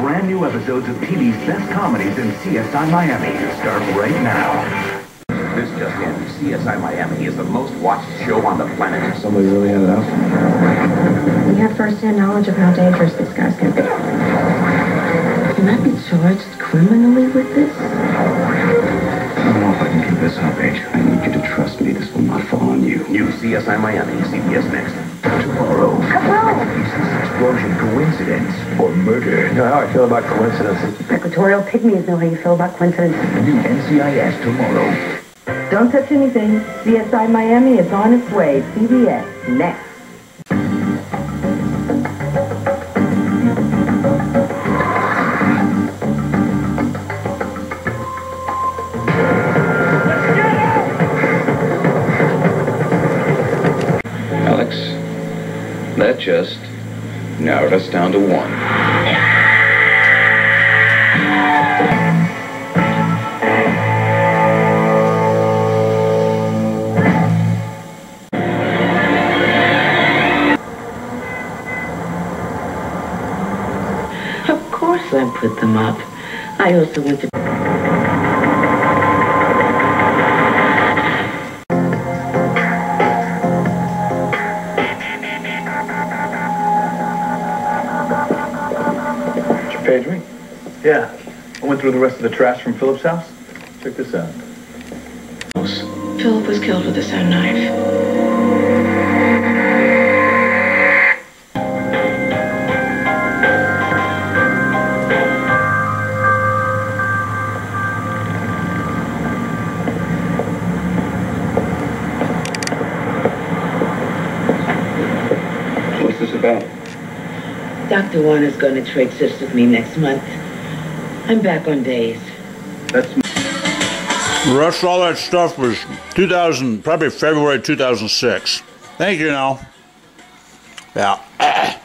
brand new episodes of TV's best comedies in CSI Miami start right now. This just in, CSI Miami is the most watched show on the planet. Somebody really had it out. We have first-hand knowledge of how dangerous this guy's going to be. Can I be charged criminally with this? I don't know if I can keep this up, H. I need you to trust me. This will not fall on you. New CSI Miami, CBS next. Tomorrow. Hello. Is this explosion coincidence or murder? You know how I feel about coincidences. Equatorial pygmies know how you feel about coincidences. New NCIS tomorrow. Don't touch anything. CSI Miami is on its way. CBS next. That just narrowed us down to one. Of course I put them up. I also went to... Page me? Yeah. I went through the rest of the trash from Philip's house. Check this out. Philip was killed with his own knife. What's this about? Dr. Warner's going to trade shifts with me next month. I'm back on days. That's the rest of all that stuff was 2000, probably February 2006. Thank you now. Yeah.